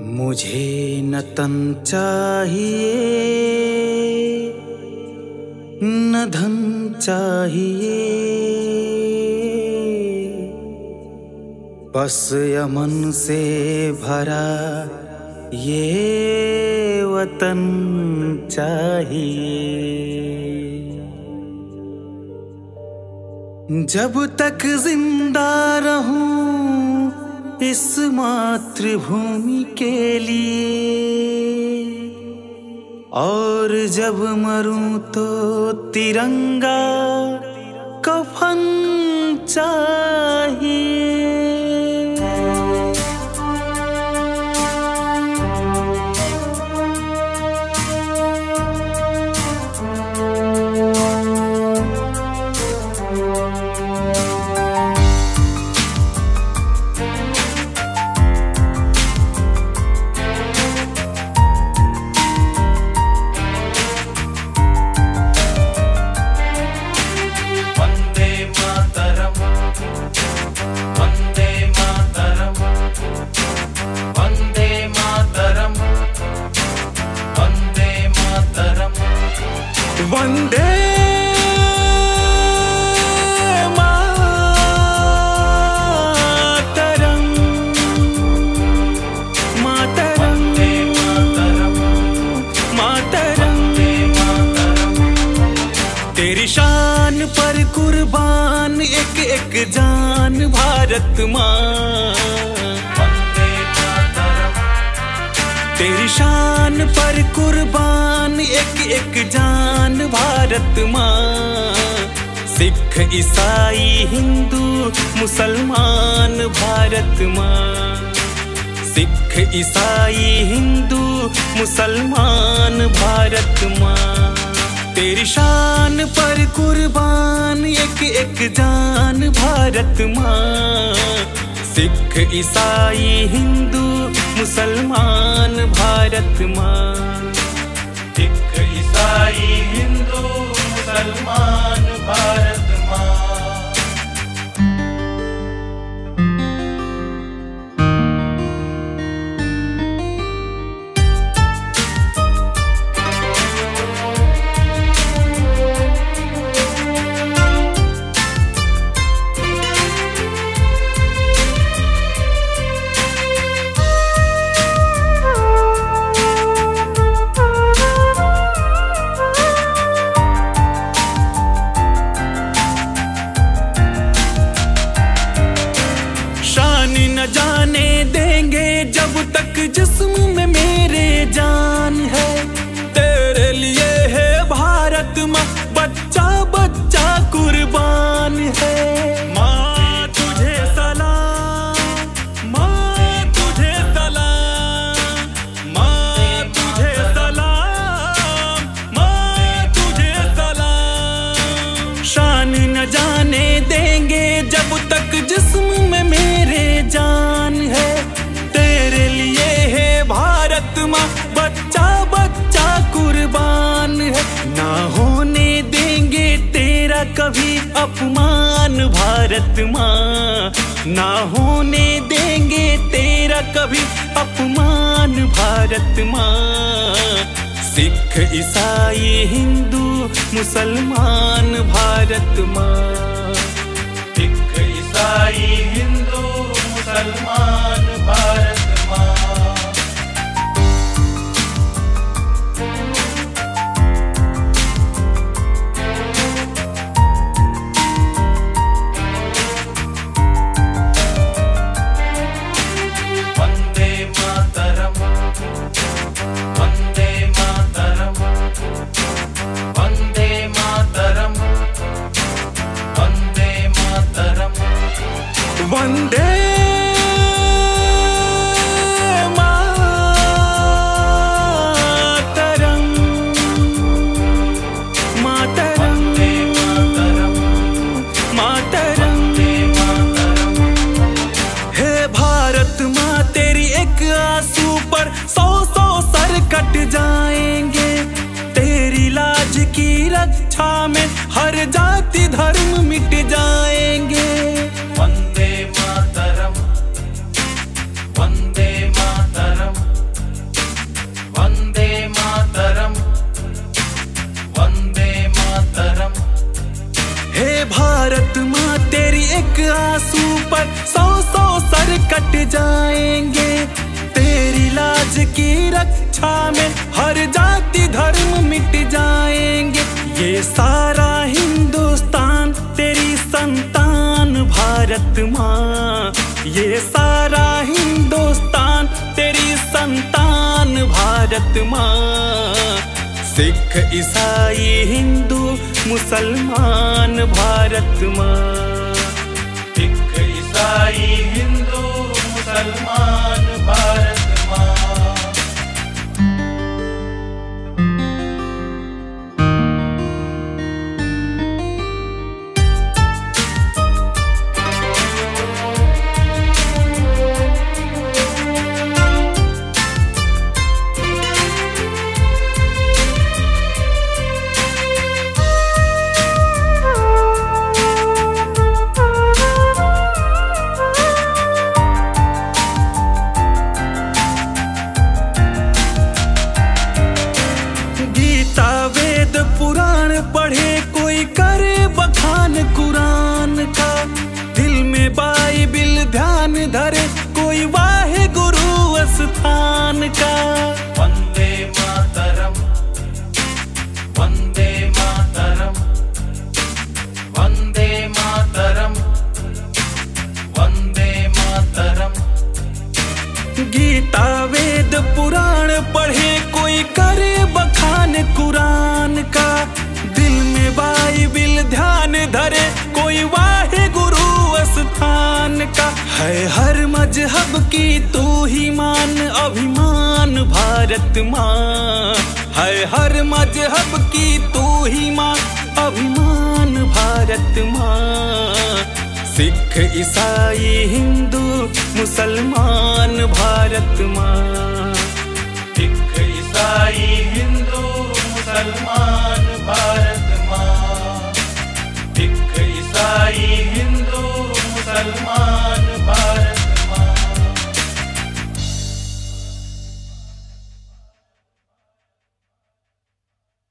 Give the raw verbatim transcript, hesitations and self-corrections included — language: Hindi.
मुझे न तन चाहिए न धन चाहिए, बस अमन से भरा ये वतन चाहिए। जब तक जिंदा रहूं इस मातृभूमि के लिए, और जब मरूं तो तिरंगा कफन चाहिए। वंदे मातरम, मातरम, मातरम, तेरी शान पर कुर्बान एक एक जान भारत मां। तेरी शान पर कुर्बान एक एक जान भारत माँ। सिख ईसाई हिंदू मुसलमान भारत माँ। सिख ईसाई हिंदू मुसलमान भारत माँ। तेरी शान पर कुर्बान एक एक जान भारत माँ। सिख ईसाई हिंदू मुसलमान भारत माँ। सिख ईसाई हिंदू मुसलमान भारत माँ। जिस्म में मेरे जान है, तेरे लिए है भारत माँ। बच्चा बच्चा कुर्बान है। माँ तुझे सलाम, माँ तुझे सलाम, माँ तुझे सलाम, माँ तुझे सलाम। शान न जाने देंगे जब तक जिस्म में मेरे जान है, तेरे लिए है भारत माँ। बच्चा बच्चा कुर्बान है। ना होने देंगे तेरा कभी अपमान भारत माँ। ना होने देंगे तेरा कभी अपमान भारत माँ। सिख ईसाई हिंदू मुसलमान भारत माँ। सिख ईसाई हिंदू मुसलमान भारत माँ। वंदे मातरम, वंदे मातरम, वंदे मातरम, वंदे मातरम, वंदे कट जाएंगे। तेरी लाज की रक्षा में हर जाति धर्म मिट जाएंगे। वंदे मातरम, वंदे मातरम। शिक्षा में हर जाति धर्म मिट जाएंगे। ये सारा हिंदुस्तान तेरी संतान भारत माँ, ये सारा हिंदुस्तान तेरी संतान भारत माँ। सिख ईसाई हिंदू मुसलमान भारत माँ, सिख ईसाई हिंदू मुसलमान भारत माँ। धरे कोई वाहे गुरु स्थान का। वंदे मातरम, वंदे मातरम, वंदे मातरम, वंदे मातरम। गीता वेद पुराण पढ़े कोई करे बखान कुरान का। दिल में बाइबिल ध्यान धरे कोई वाहे गुरु स्थान का। है हर मजहब की तू ही मान अभिमान भारत माँ, है हर मजहब की तू ही मान अभिमान भारत माँ। सिख ईसाई हिंदू मुसलमान भारत माँ।